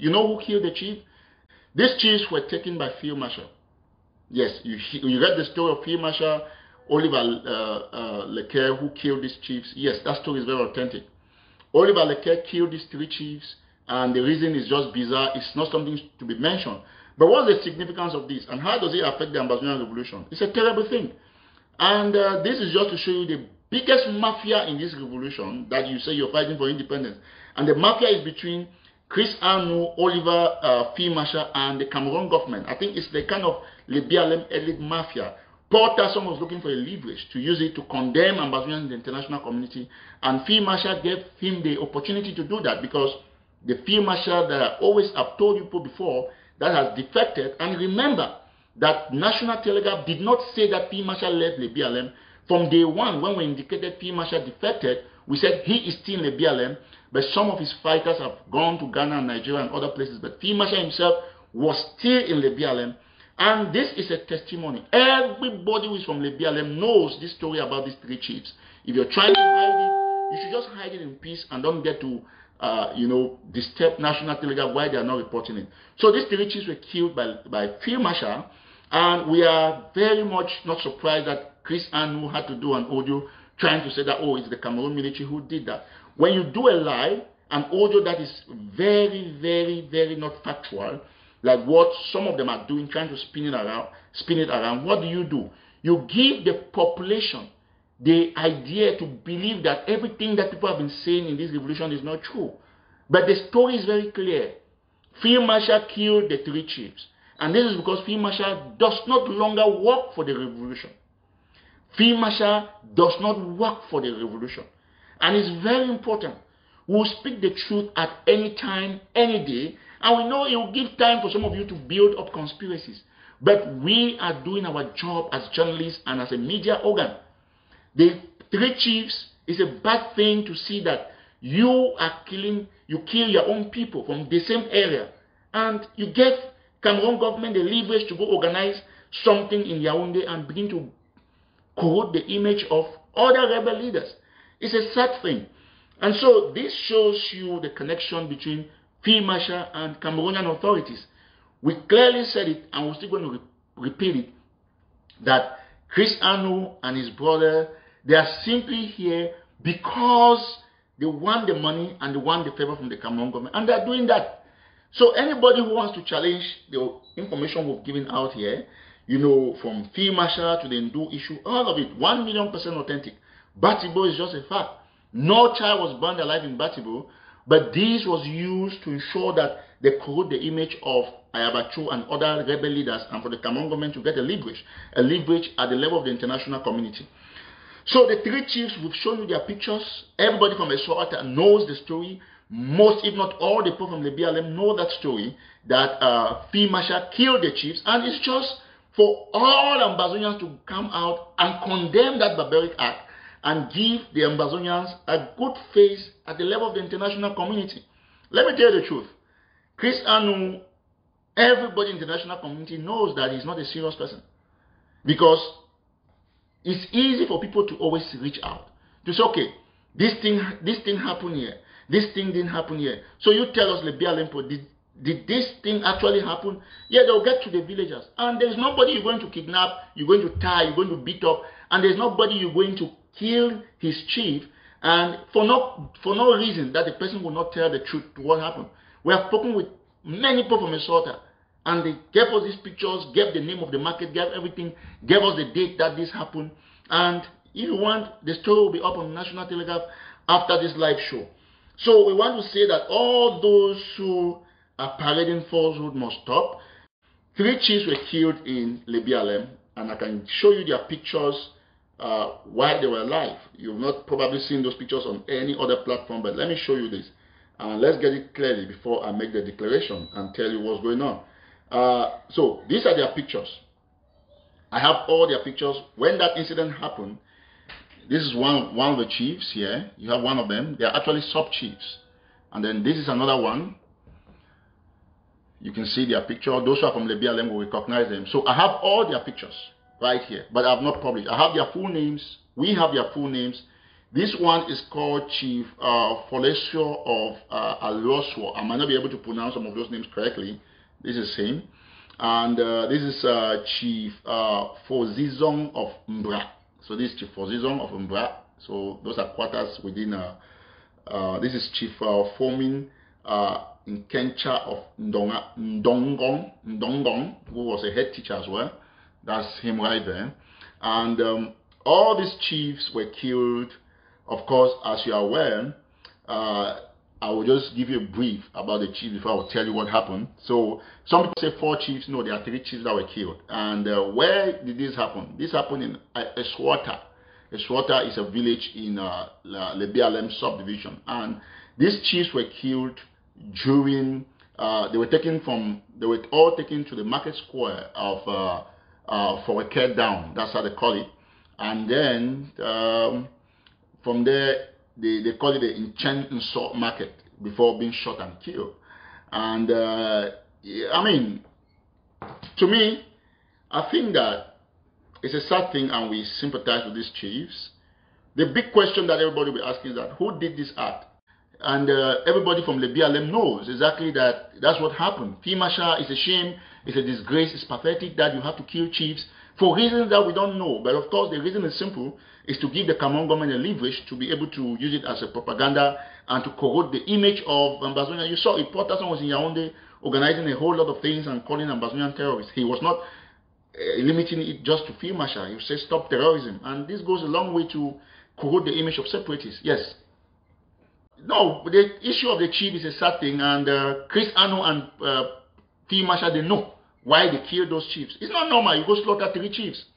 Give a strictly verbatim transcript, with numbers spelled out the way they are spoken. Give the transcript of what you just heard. You know who killed the chief? These chiefs were taken by Fimasha. Yes, you, you read the story of Fimasha, Oliver uh, uh, Lecaire, who killed these chiefs. Yes, that story is very authentic. Oliver Lecaire killed these three chiefs, and the reason is just bizarre. It's not something to be mentioned. But what's the significance of this, and how does it affect the Ambazonian revolution? It's a terrible thing. And uh, this is just to show you the biggest mafia in this revolution that you say you're fighting for independence. And the mafia is between Chris Anu, Oliver uh, Fimasha, and the Cameroon government. I think it's the kind of Lebialem elite mafia. Paul Tasson was looking for a leverage to use it to condemn Ambazonian in the international community. And Fimasha gave him the opportunity to do that, because the Fimasha that I always have told you before that has defected. And remember that National Telegraph did not say that Fimasha left Lebialem. From day one, when we indicated Fimasha defected, we said he is still in the B L M, but some of his fighters have gone to Ghana and Nigeria and other places, but Fimasha himself was still in the B L M. And this is a testimony. Everybody who is from the B L M knows this story about these three chiefs. If you're trying to hide it, you should just hide it in peace and don't get to, uh, you know, disturb National Telegraph why they are not reporting it. So these three chiefs were killed by, by Fimasha, and we are very much not surprised that Chris Anu had to do an audio trying to say that, oh, it's the Cameroon military who did that. When you do a lie, an audio that is very, very, very not factual, like what some of them are doing, trying to spin it around, spin it around, what do you do? You give the population the idea to believe that everything that people have been saying in this revolution is not true. But the story is very clear. Fimasha killed the three chiefs. And this is because Fimasha does not longer work for the revolution. Fimasha does not work for the revolution. And it's very important. We'll speak the truth at any time, any day. And we know it will give time for some of you to build up conspiracies. But we are doing our job as journalists and as a media organ. The three chiefs, is a bad thing to see that you are killing, you kill your own people from the same area. And you get Cameroon government the leverage to go organize something in Yaoundé and begin to corrupt the image of other rebel leaders. It's a sad thing. And so this shows you the connection between Fimasha and Cameroonian authorities. We clearly said it, and we're still going to re repeat it, that Chris Anu and his brother, they are simply here because they want the money and they want the favor from the Cameroon government, and they're doing that. So anybody who wants to challenge the information we've given out here, you know, from Fimasha to the Ndu issue, all of it, one million percent authentic. Batibo is just a fact. No child was burned alive in Batibo, but this was used to ensure that they corrupt the image of Ayaba Chu and other rebel leaders, and for the Cameroon government to get a leverage, a leverage at the level of the international community. So the three chiefs, we've shown you their pictures. Everybody from Essoh-Attah knows the story. Most, if not all, the people from the B L M know that story, that uh, Fimasha killed the chiefs, and it's just for all Ambazonians to come out and condemn that barbaric act and give the Ambazonians a good face at the level of the international community. Let me tell you the truth. Chris Anu, everybody in the international community knows that he's not a serious person, because it's easy for people to always reach out to say, okay, this thing, this thing happened here, this thing didn't happen here. So you tell us, Lebialem, did Did this thing actually happen? Yeah, they'll get to the villagers. And there's nobody you're going to kidnap, you're going to tie, you're going to beat up, and there's nobody you're going to kill his chief, and for no, for no reason that the person will not tell the truth to what happened. We have spoken with many people from Essoh-Attah, and they gave us these pictures, gave the name of the market, gave everything, gave us the date that this happened. And if you want, the story will be up on National Telegraph after this live show. So we want to say that all those who are parading falsehood must stop. Three chiefs were killed in Lebialem, and I can show you their pictures uh, while they were alive. You've not probably seen those pictures on any other platform, but let me show you this. And uh, let's get it clearly before I make the declaration and tell you what's going on. Uh, so these are their pictures. I have all their pictures. When that incident happened, this is one, one of the chiefs here. You have one of them. They are actually sub-chiefs. And then this is another one. You can see their picture. Those who are from Lebialem will recognize them. So I have all their pictures right here, but I have not published. I have their full names. We have their full names. This one is called Chief uh, Folesio of uh, Alosua. I might not be able to pronounce some of those names correctly. This is him. And uh, this is uh, Chief uh, Fozizong of Mbra. So this is Chief Fozizong of Mbra. So those are quarters within. Uh, uh, this is Chief uh, Fomin uh, Nkencha of Ndonga, Ndongong, Ndongong, who was a head teacher as well. That's him right there. And um, all these chiefs were killed. Of course, as you are aware, uh, I will just give you a brief about the chiefs before I will tell you what happened. So some people say four chiefs. No, there are three chiefs that were killed. And uh, where did this happen? This happened in Essoh-Attah. Essoh-Attah is a village in uh, Lebialem subdivision. And these chiefs were killed during, uh, they were taken from, they were all taken to the market square of uh, uh, for a care down. That's how they call it. And then um, from there, They, they call it the Enchanted Salt market before being shot and killed. And uh, I mean, to me, I think that it's a sad thing and we sympathize with these chiefs. The big question that everybody will be asking is that who did this act? And uh, everybody from Lebialem knows exactly that that's what happened. Fimasha is a shame, it's a disgrace, it's pathetic that you have to kill chiefs for reasons that we don't know. But of course, the reason is simple, is to give the Cameroon government a leverage to be able to use it as a propaganda and to corrode the image of Ambazonia. You saw it, Paul Tasson was in Yaoundé organizing a whole lot of things and calling Ambazonian terrorists. He was not uh, limiting it just to Fimasha. He said stop terrorism. And this goes a long way to corrode the image of separatists. Yes. No, the issue of the chief is a sad thing, and uh, Chris Anu and uh, Fimasha, they know why they killed those chiefs. It's not normal. You go slaughter three chiefs.